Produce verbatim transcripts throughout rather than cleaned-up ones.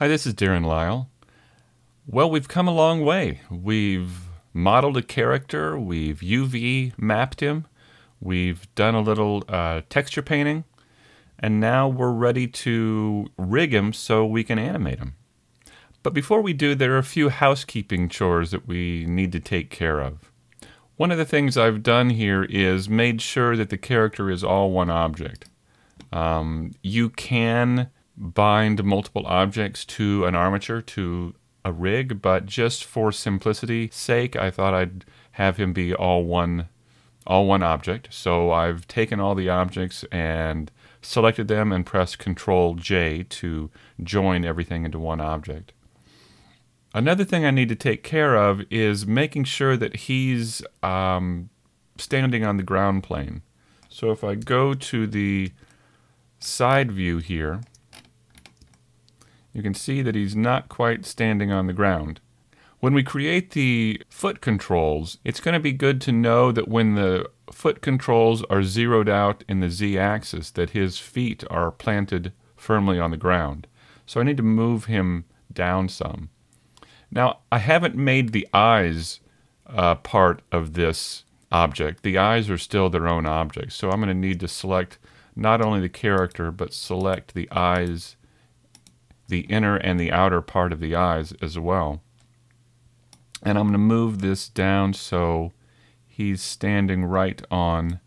Hi, this is Darren Lyle. Well, we've come a long way. We've modeled a character, we've U V mapped him, we've done a little uh, texture painting, and now we're ready to rig him so we can animate him. But before we do, there are a few housekeeping chores that we need to take care of. One of the things I've done here is made sure that the character is all one object. Um, you can bind multiple objects to an armature, to a rig, but just for simplicity's sake, I thought I'd have him be all one, all one object. So I've taken all the objects and selected them and pressed Ctrl J to join everything into one object. Another thing I need to take care of is making sure that he's um, standing on the ground plane. So if I go to the side view here, you can see that he's not quite standing on the ground. When we create the foot controls, it's going to be good to know that when the foot controls are zeroed out in the z-axis, that his feet are planted firmly on the ground. So I need to move him down some. Now, I haven't made the eyes uh, part of this object. The eyes are still their own object, so I'm going to need to select not only the character, but select the eyes, the inner and the outer part of the eyes as well. And I'm going to move this down so he's standing right on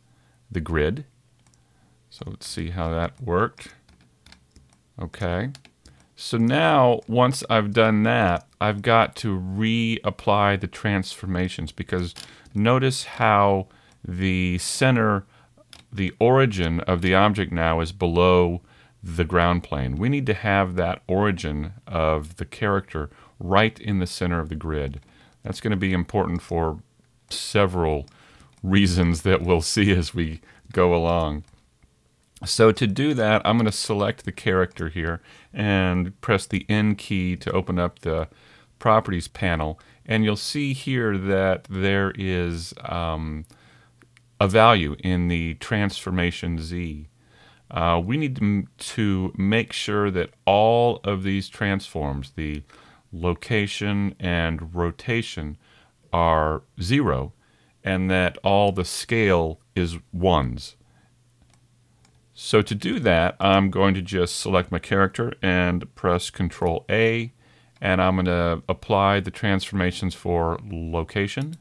the grid. So let's see how that worked. Okay. So now, once I've done that, I've got to reapply the transformations, because notice how the center, the origin of the object now is below the ground plane. We need to have that origin of the character right in the center of the grid. That's going to be important for several reasons that we'll see as we go along. So to do that, I'm going to select the character here and press the N key to open up the properties panel, and you'll see here that there is um, a value in the transformation Z. Uh, we need to, to make sure that all of these transforms, the location and rotation, are zero, and that all the scale is ones. So to do that, I'm going to just select my character and press Ctrl A, and I'm going to apply the transformations for location.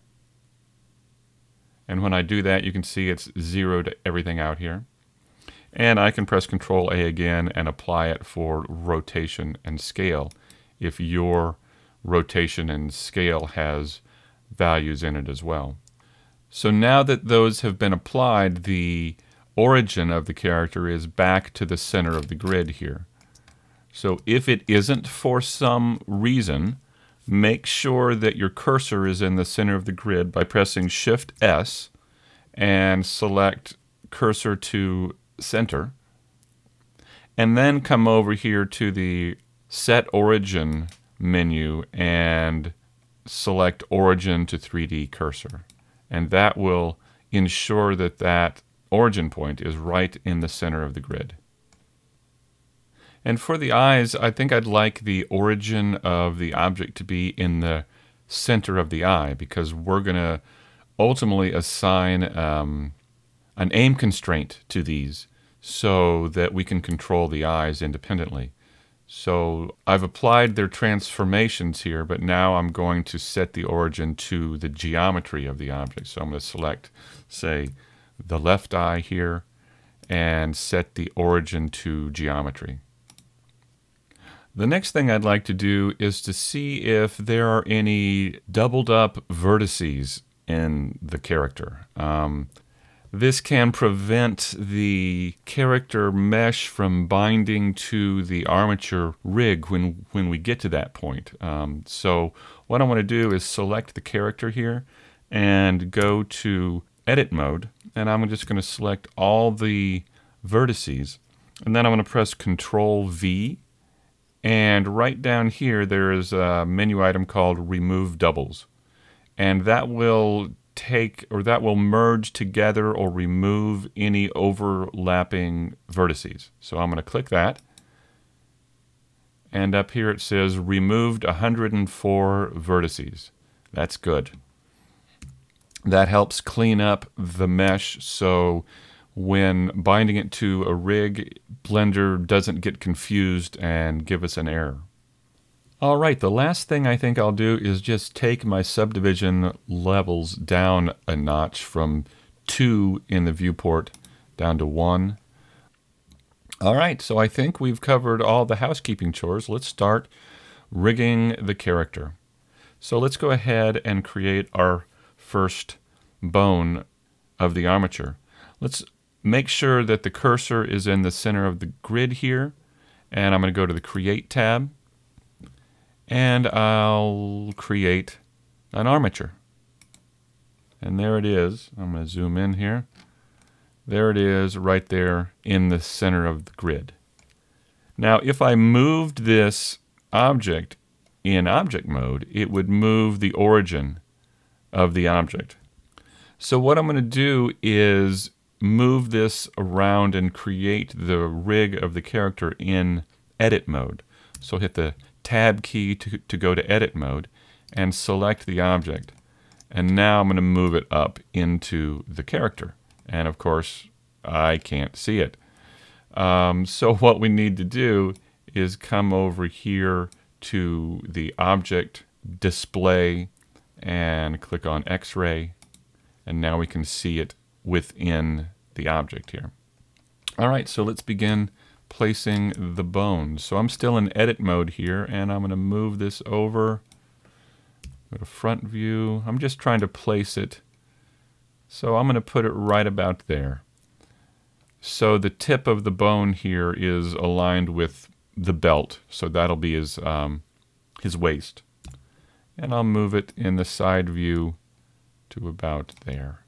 And when I do that, you can see it's zeroed everything out here. And I can press Ctrl A again and apply it for rotation and scale if your rotation and scale has values in it as well. So now that those have been applied, the origin of the character is back to the center of the grid here. So if it isn't for some reason, make sure that your cursor is in the center of the grid by pressing Shift S and select Cursor to Center, and then come over here to the Set Origin menu and select Origin to three D Cursor, and that will ensure that that origin point is right in the center of the grid. And for the eyes, I think I'd like the origin of the object to be in the center of the eye, because we're going to ultimately assign um, an aim constraint to these so that we can control the eyes independently. So I've applied their transformations here, but now I'm going to set the origin to the geometry of the object. So I'm going to select, say, the left eye here and set the origin to geometry. The next thing I'd like to do is to see if there are any doubled up vertices in the character. Um, This can prevent the character mesh from binding to the armature rig when, when we get to that point. Um, so what I want to do is select the character here and go to edit mode, and I'm just going to select all the vertices, and then I'm going to press Ctrl V, and right down here there is a menu item called remove doubles, and that will take, or that will merge together or remove any overlapping vertices. So I'm going to click that, and up here it says removed one hundred four vertices. That's good. That helps clean up the mesh so when binding it to a rig, Blender doesn't get confused and give us an error. All right, the last thing I think I'll do is just take my subdivision levels down a notch from two in the viewport down to one. All right, so I think we've covered all the housekeeping chores. Let's start rigging the character. So let's go ahead and create our first bone of the armature. Let's make sure that the cursor is in the center of the grid here. And I'm going to go to the Create tab. And I'll create an armature. And there it is. I'm going to zoom in here. There it is right there in the center of the grid. Now, if I moved this object in object mode, it would move the origin of the object. So what I'm going to do is move this around and create the rig of the character in edit mode. So hit the tab key to, to go to edit mode and select the object. And now I'm going to move it up into the character. And of course, I can't see it. Um, so what we need to do is come over here to the object display and click on X-ray, and now we can see it within the object here. All right, so let's begin placing the bones. So I'm still in edit mode here, and I'm going to move this over, go to front view. I'm just trying to place it. So I'm going to put it right about there. So the tip of the bone here is aligned with the belt, so that'll be his, um, his waist. And I'll move it in the side view to about there.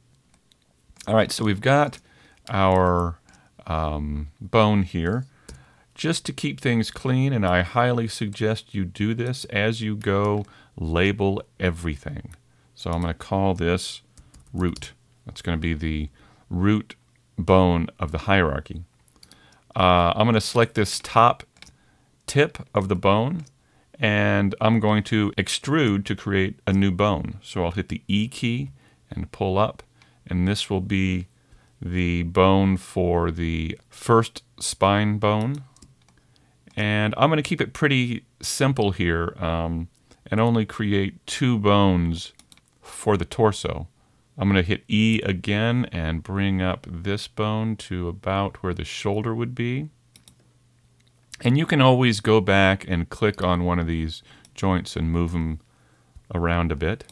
All right, so we've got our um, bone here. Just to keep things clean, and I highly suggest you do this as you go, label everything. So I'm going to call this root. That's going to be the root bone of the hierarchy. Uh, I'm going to select this top tip of the bone, and I'm going to extrude to create a new bone. So I'll hit the E key and pull up, and this will be the bone for the first spine bone. And I'm going to keep it pretty simple here um, and only create two bones for the torso. I'm going to hit E again and bring up this bone to about where the shoulder would be. And you can always go back and click on one of these joints and move them around a bit.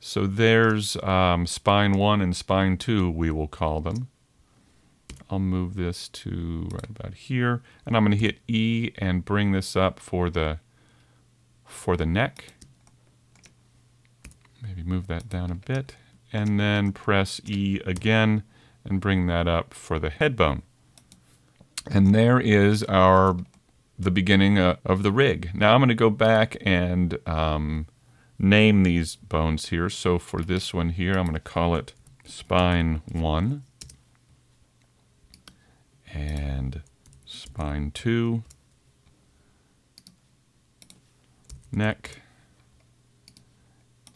So there's um, spine one and spine two, we will call them. I'll move this to right about here, and I'm going to hit E and bring this up for the for the neck. Maybe move that down a bit, and then press E again and bring that up for the head bone. And there is our the beginning uh, of the rig. Now I'm going to go back and um, name these bones here. So for this one here, I'm going to call it spine one and spine two, neck,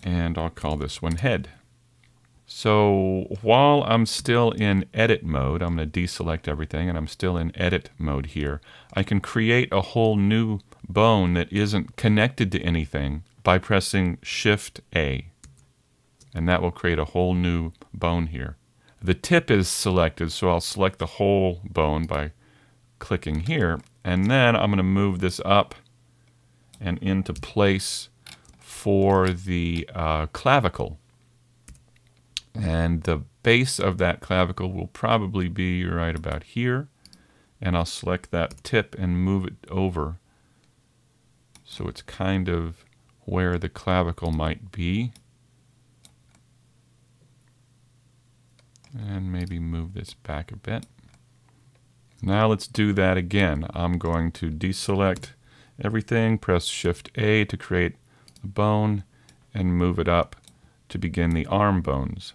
and I'll call this one head. So while I'm still in edit mode, I'm going to deselect everything, and I'm still in edit mode here. I can create a whole new bone that isn't connected to anything by pressing Shift A. And that will create a whole new bone here. The tip is selected, so I'll select the whole bone by clicking here. And then I'm going to move this up and into place for the uh, clavicle. And the base of that clavicle will probably be right about here. And I'll select that tip and move it over so it's kind of where the clavicle might be. And maybe move this back a bit. Now let's do that again. I'm going to deselect everything, press Shift A to create bone, and move it up to begin the arm bones.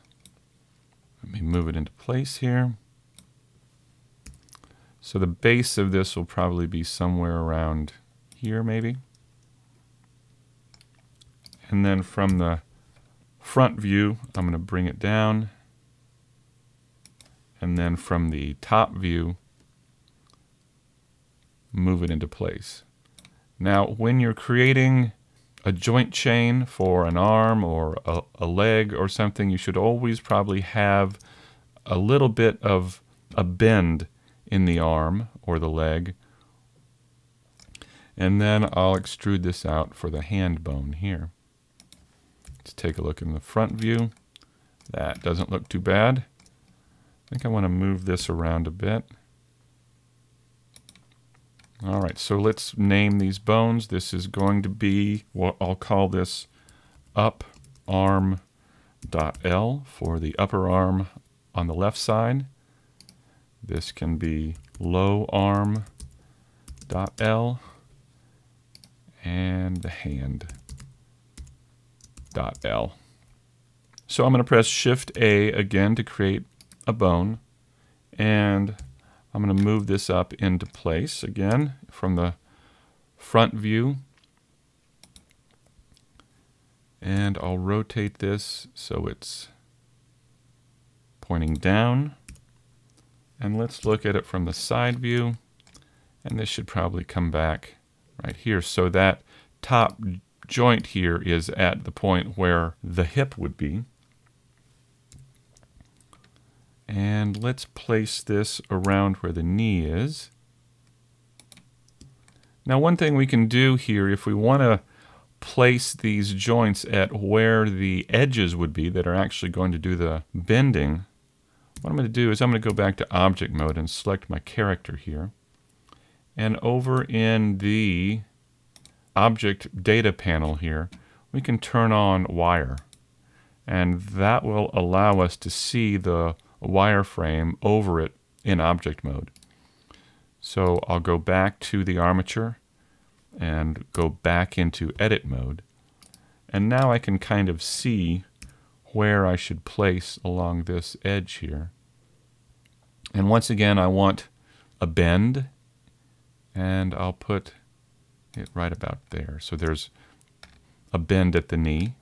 Let me move it into place here. So the base of this will probably be somewhere around here maybe. And then from the front view, I'm going to bring it down. And then from the top view, move it into place. Now, when you're creating a joint chain for an arm or a, a leg or something, you should always probably have a little bit of a bend in the arm or the leg. And then I'll extrude this out for the hand bone here. Let's take a look in the front view. That doesn't look too bad. I think I want to move this around a bit. All right, so let's name these bones. This is going to be, well, I'll call this uparm.l for the upper arm on the left side. This can be lowarm.l and the hand.l. So I'm going to press Shift A again to create a bone, and I'm going to move this up into place again from the front view. And I'll rotate this so it's pointing down. And let's look at it from the side view. And this should probably come back right here. So that top joint here is at the point where the hip would be. And let's place this around where the knee is. Now, one thing we can do here, if we want to place these joints at where the edges would be that are actually going to do the bending, what I'm going to do is I'm going to go back to object mode and select my character here. And over in the object data panel here, we can turn on wire. And that will allow us to see the wireframe over it in object mode. So I'll go back to the armature and go back into edit mode. And now I can kind of see where I should place along this edge here. And once again, I want a bend, and I'll put it right about there. So there's a bend at the knee.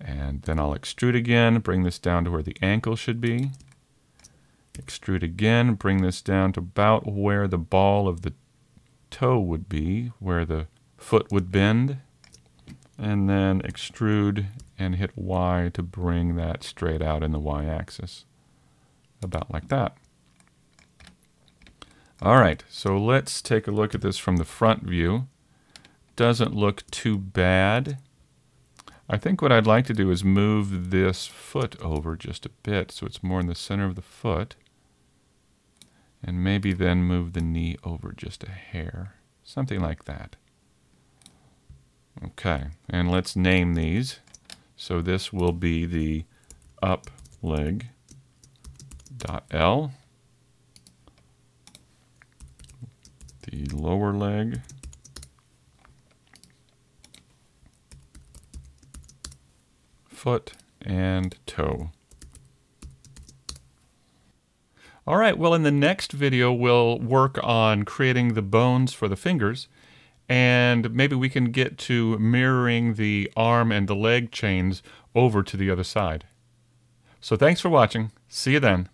And then I'll extrude again, bring this down to where the ankle should be. Extrude again, bring this down to about where the ball of the toe would be, where the foot would bend. And then extrude and hit Y to bring that straight out in the Y-axis. About like that. All right, so let's take a look at this from the front view. Doesn't look too bad. I think what I'd like to do is move this foot over just a bit so it's more in the center of the foot, and maybe then move the knee over just a hair, something like that. Okay, and let's name these. So this will be the up leg dot L, the lower leg foot and toe. All right, well, in the next video, we'll work on creating the bones for the fingers, and maybe we can get to mirroring the arm and the leg chains over to the other side. So thanks for watching. See you then.